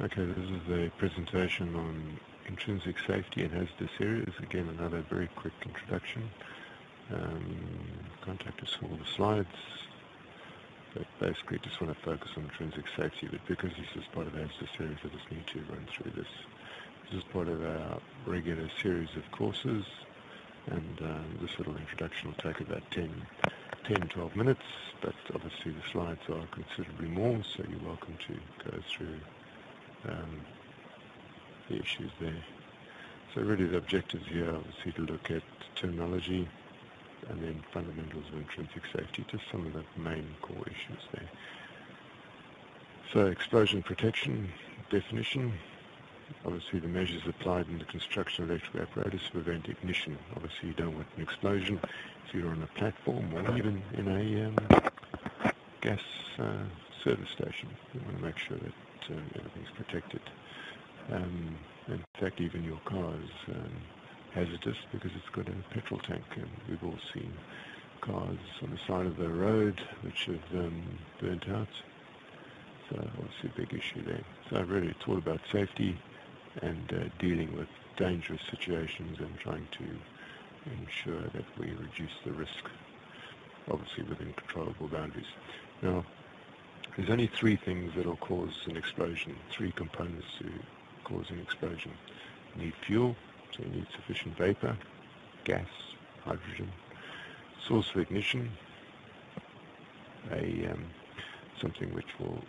Okay, this is a presentation on intrinsic safety and hazardous areas. Again, another very quick introduction. Contact us for all the slides. But basically, just want to focus on intrinsic safety, but because this is part of hazardous areas, I just need to run through this. This is part of our regular series of courses, and this little introduction will take about 10-12 minutes, but obviously the slides are considerably more, so you're welcome to go through the issues there. So really the objectives here are obviously to look at terminology and then fundamentals of intrinsic safety, just some of the main core issues there. So explosion protection definition, obviously the measures applied in the construction of electrical apparatus to prevent ignition. Obviously you don't want an explosion if you're on a platform or even in a gas service station. You want to make sure that everything's protected. In fact, even your car is hazardous because it's got a petrol tank, and we've all seen cars on the side of the road which have burnt out. So obviously a big issue there. So really it's all about safety and dealing with dangerous situations and trying to ensure that we reduce the risk, obviously within controllable boundaries. Now, there's only three things that will cause an explosion, three components to cause an explosion. You need fuel, so you need sufficient vapor, gas, hydrogen, source of ignition, something which will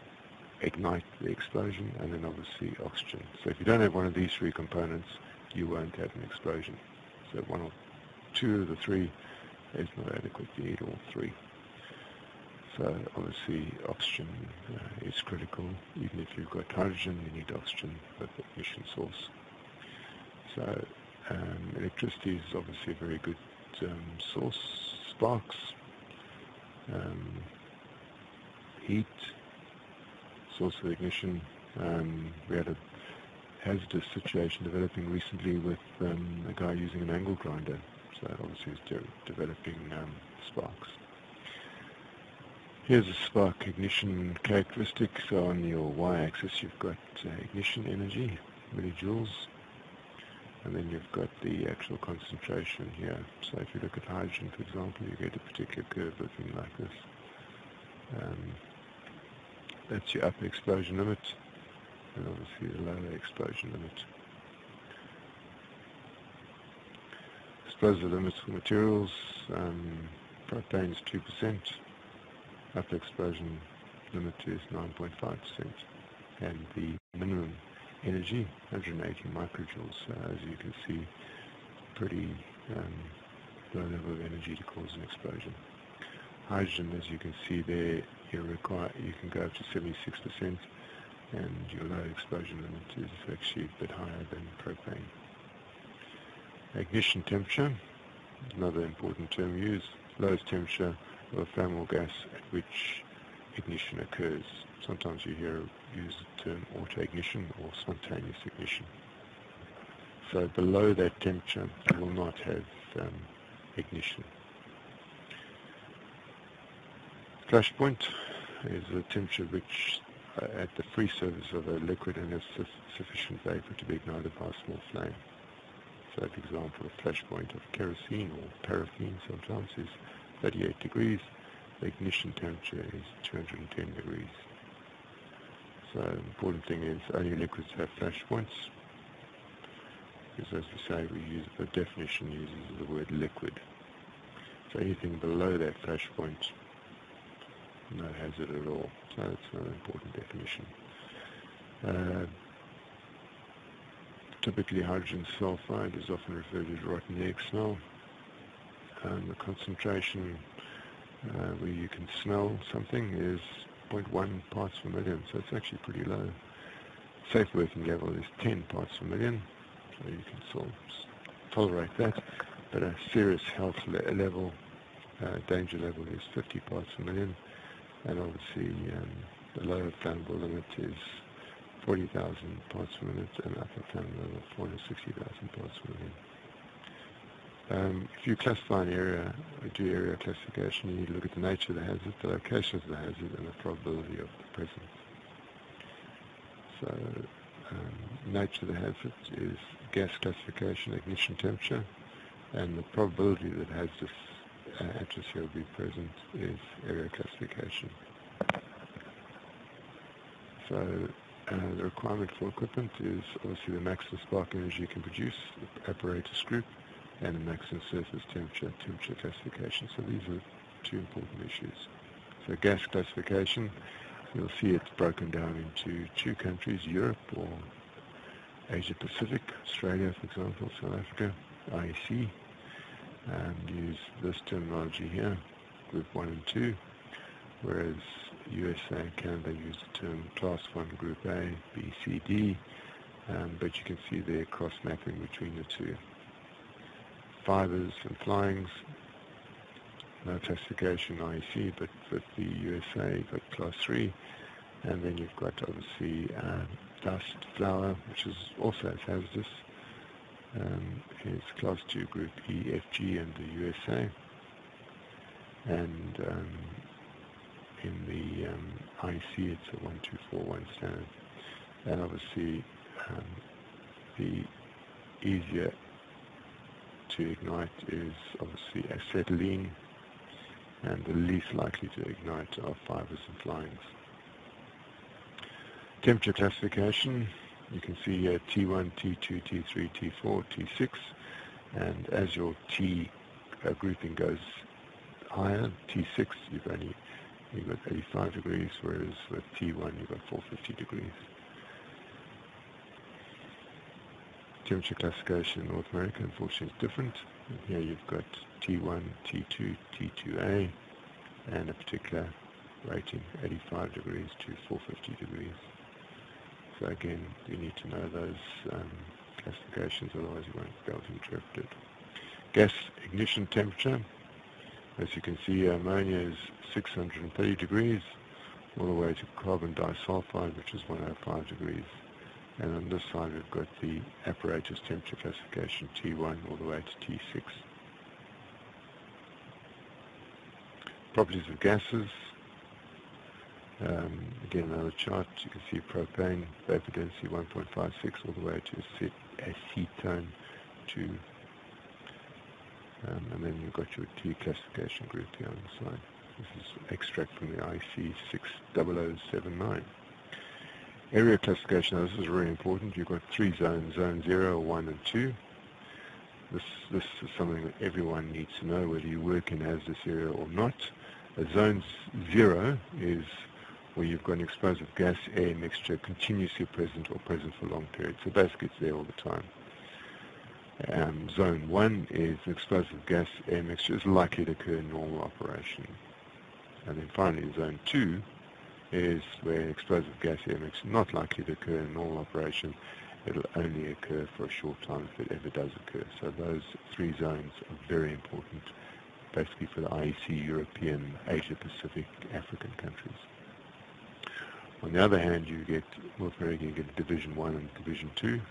ignite the explosion, and then obviously oxygen. So if you don't have one of these three components, you won't have an explosion. So one or two of the three is not adequate, you need all three. So obviously oxygen is critical. Even if you've got hydrogen, you need oxygen with the ignition source. So electricity is obviously a very good source, sparks, heat, source of ignition. We had a hazardous situation developing recently with a guy using an angle grinder, so obviously it's developing sparks. Here's a spark ignition characteristic. So on your y-axis you've got ignition energy, millijoules, and then you've got the actual concentration here. So if you look at hydrogen, for example, you get a particular curve looking like this. That's your upper explosion limit, and obviously the lower explosion limit. Explosive limits for materials, propane is 2%, upper explosion limit is 9.5%, and the minimum energy, 180 microjoules. As you can see, pretty low level of energy to cause an explosion. Hydrogen, as you can see there, you can go up to 76%, and your low explosion limit is actually a bit higher than propane. Ignition temperature, another important term used, lowest temperature of a flame or gas at which ignition occurs. Sometimes you hear use the term auto-ignition or spontaneous ignition. So below that temperature you will not have ignition. Flash point is the temperature which at the free surface of a liquid and has sufficient vapor to be ignited by a small flame. So for example, a flash point of kerosene or paraffin sometimes is 38 degrees. The ignition temperature is 210 degrees. So the important thing is only liquids have flash points, because as we say, the definition uses the word liquid. So anything below that flash point, no hazard at all. So it's an important definition. Typically hydrogen sulfide is often referred to as rotten egg smell. The concentration where you can smell something is 0.1 parts per million, so it's actually pretty low. Safe working level is 10 parts per million, so you can sort of tolerate that, but a serious health level, danger level is 50 parts per million. And obviously the lower flammable limit is 40,000 parts per minute, and upper flammable limit 460,000 parts per million. If you classify an area or do area classification, you need to look at the nature of the hazard, the location of the hazard, and the probability of the presence. So nature that has it is gas classification, ignition temperature, and the probability that hazardous atmosphere will be present is area classification. So the requirement for equipment is obviously the maximum spark energy you can produce, the apparatus group, and the maximum surface temperature, temperature classification. So these are two important issues. So gas classification, you'll see it's broken down into two countries, Europe or Asia Pacific, Australia for example, South Africa, IEC, and use this terminology here, group 1 and 2, whereas USA and Canada use the term class 1, group A, B, C, D, but you can see there cross mapping between the two. Fibers and flyings, no classification IEC, but with the USA you've got class 3, and then you've got obviously dust, flour, which is also hazardous, is class 2, group E, F, G, and the USA, and in the IEC it's a 1241 standard, and obviously the easier to ignite is obviously acetylene, and the least likely to ignite are fibers and flyings. Temperature classification, you can see here T1, T2, T3, T4, T6, and as your T grouping goes higher, T6 you've got 85 degrees, whereas with T1 you've got 450 degrees. Temperature classification in North America, unfortunately, is different. Here you've got T1, T2, T2A, and a particular rating, 85 degrees to 450 degrees. So again, you need to know those classifications, otherwise you won't be able to interpret it. Gas ignition temperature, as you can see, ammonia is 630 degrees, all the way to carbon disulfide, which is 105 degrees. And on this side we've got the apparatus temperature classification T1 all the way to T6. Properties of gases. Again, another chart. You can see propane, vapor density 1.56 all the way to acetone 2. And then you've got your T classification group here on the side. This is extract from the IEC 60079. Area classification, now this is really important. You've got three zones, zone 0, 1 and 2. This is something that everyone needs to know, whether you work in hazardous area or not. Zone 0 is where you've got an explosive gas air mixture continuously present or present for long periods. So basically it's there all the time. Zone 1 is an explosive gas air mixture is likely to occur in normal operation. And then finally zone 2 is where an explosive gas air mix is not likely to occur in normal operation. It'll only occur for a short time if it ever does occur. So those three zones are very important, basically for the IEC European, Asia Pacific, African countries. On the other hand, you get North America, you get Division 1 and Division 2.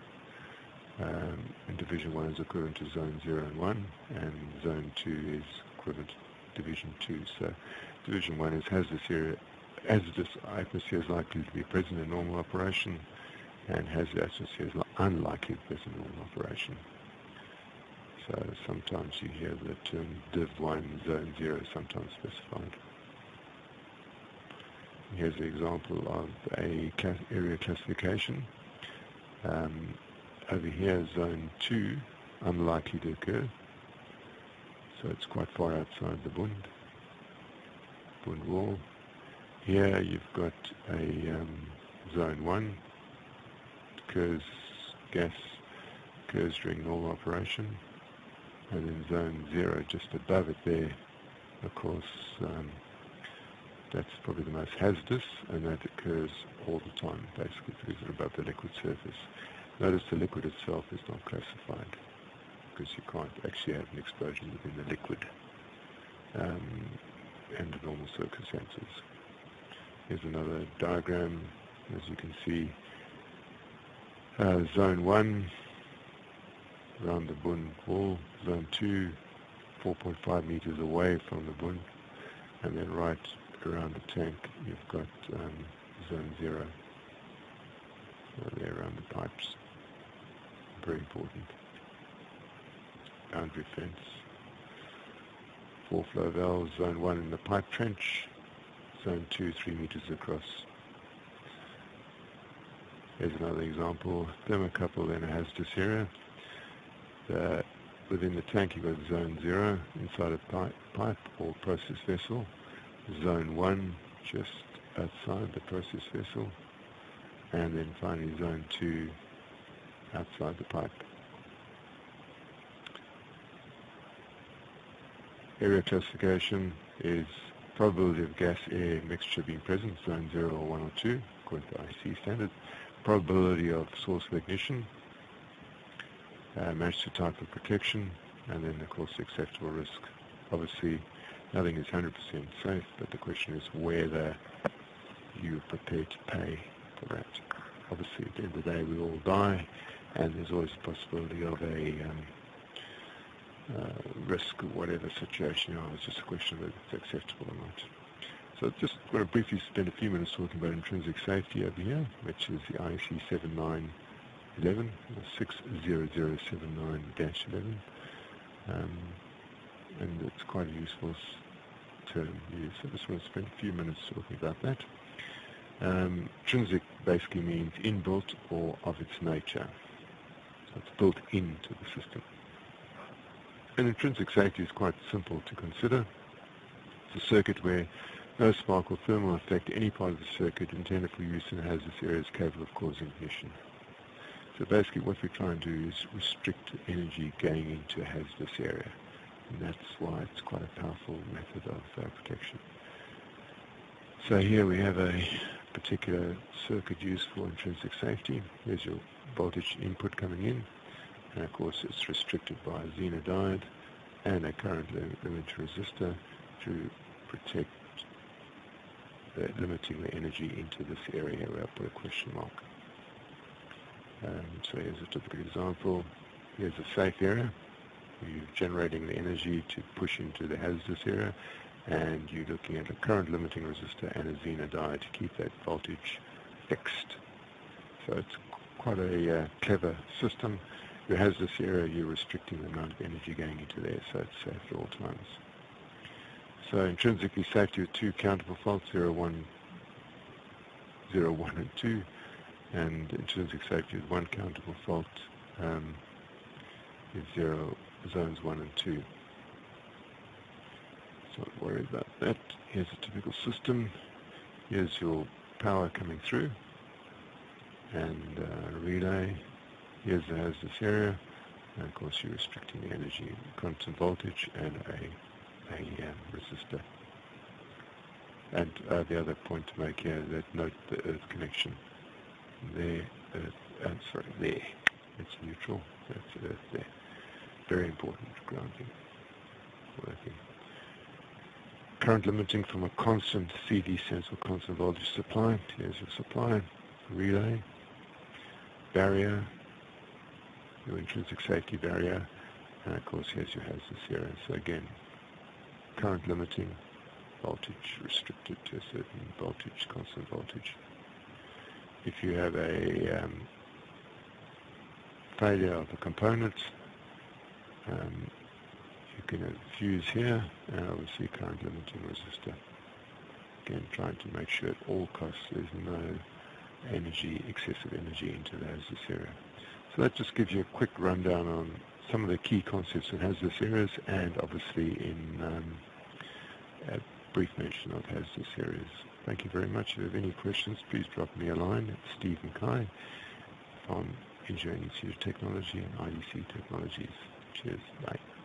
And Division 1 is equivalent to Zone 0 and 1, and Zone 2 is equivalent to Division 2. So Division 1 is hazardous area. Hazardous atmosphere is likely to be present in normal operation, and hazardous atmosphere is unlikely to be present in normal operation. So sometimes you hear the term Div 1, Zone 0 sometimes specified. Here's an example of a area classification. Over here, Zone 2, unlikely to occur. So it's quite far outside the Bund wall. Here you've got a zone 1, gas occurs during normal operation, and then zone 0 just above it there, of course, that's probably the most hazardous, and that occurs all the time, basically, because it's above the liquid surface. Notice the liquid itself is not classified, because you can't actually have an explosion within the liquid under normal circumstances. Here's another diagram. As you can see, zone 1 around the Bund wall, zone 2 4.5 meters away from the Bund, and then right around the tank you've got zone 0. around the pipes. Very important. Boundary fence. Four flow valves, zone 1 in the pipe trench, zone 2, 3 meters across. Here's another example, thermocouple in a hazardous area. Within the tank you've got zone 0, inside a pipe or process vessel. Zone 1, just outside the process vessel. And then finally zone 2, outside the pipe. Area classification is probability of gas air mixture being present, zone 0 or 1 or 2, according to IEC standards. Probability of source of ignition, matched to type of protection, and then of course acceptable risk. Obviously nothing is 100% safe, but the question is whether you're prepared to pay for that. Obviously at the end of the day we all die, and there's always the possibility of a risk of whatever situation you are. It's just a question of whether it's acceptable or not. So just going to briefly spend a few minutes talking about intrinsic safety over here, which is the IEC 7911, 60079-11. And it's quite a useful term used. So I just want to spend a few minutes talking about that. Intrinsic basically means inbuilt or of its nature. So it's built into the system. And intrinsic safety is quite simple to consider. It's a circuit where no spark or thermal effect any part of the circuit intended for use in a hazardous area is capable of causing ignition. So basically what we're trying to do is restrict energy going into a hazardous area. And that's why it's quite a powerful method of protection. So here we have a particular circuit used for intrinsic safety. Here's your voltage input coming in. And of course it's restricted by a Zener diode and a current limiter resistor to protect the limiting the energy into this area where I put a question mark. So here's a typical example. Here's a safe area. You're generating the energy to push into the hazardous area, and you're looking at a current limiting resistor and a Zener diode to keep that voltage fixed. So it's quite a clever system. Your hazardous area, you're restricting the amount of energy going into there, so it's safe at all times. So intrinsically safety with two countable faults, 0, 1, and 2, and intrinsic safety with one countable fault is zones 1 and 2. So don't worry about that. Here's a typical system. Here's your power coming through, and relay. Here's the hazardous area, and of course you're restricting the energy, constant voltage, and a resistor. And the other point to make here, that note the earth connection. There. It's neutral. That's earth there. Very important grounding. Working. Current limiting from a constant CD sense or constant voltage supply. Here's your supply, relay, barrier. Your intrinsic safety barrier, and of course here's your hazardous area. So again, current limiting, voltage restricted to a certain voltage, constant voltage. If you have a failure of a component, you can fuse here, and obviously current limiting resistor. Again, trying to make sure at all costs there's no energy, excessive energy into the hazardous area. So that just gives you a quick rundown on some of the key concepts in hazardous areas, and obviously in a brief mention of hazardous areas. Thank you very much. If you have any questions, please drop me a line at Stephen Kai from Engineering Institute of Technology and IDC Technologies. Cheers. Bye.